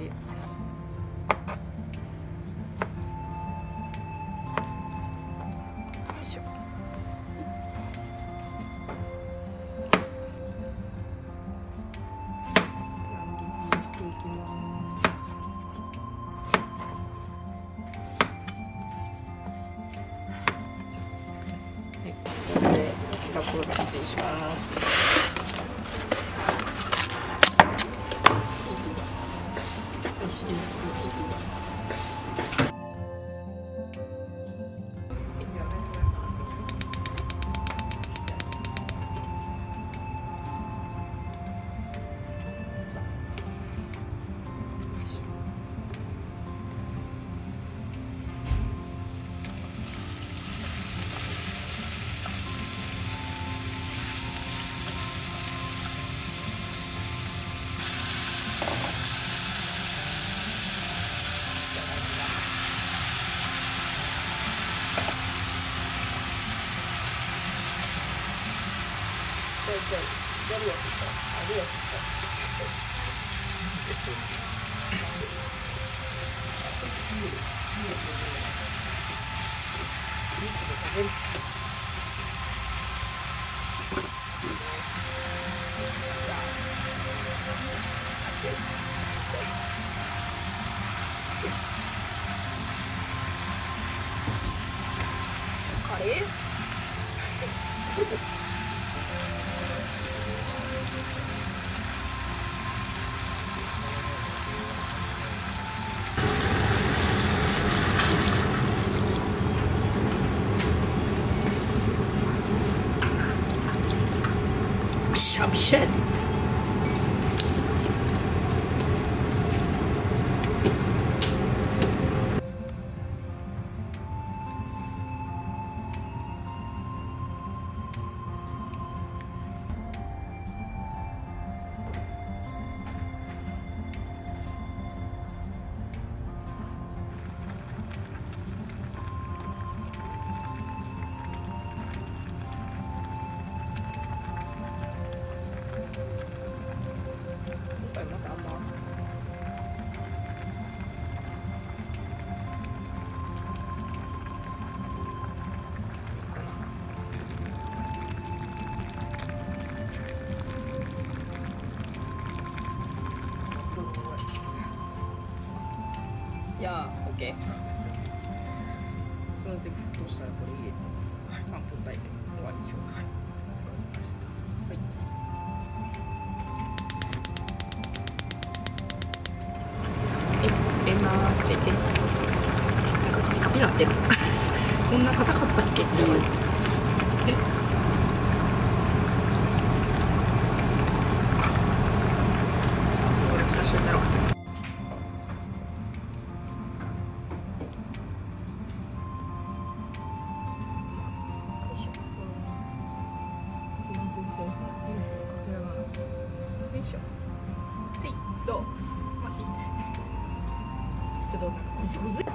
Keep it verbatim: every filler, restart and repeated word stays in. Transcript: しい。します。左を切った、右を切った。いやー、オッケー。その時沸騰したらこれ入れてさんぷん炊いて終わりにしようか。はい。入れます。ちょいちょい。カピカピなってる。こんな硬かったっけっていう。え。ちょっとグズグズ。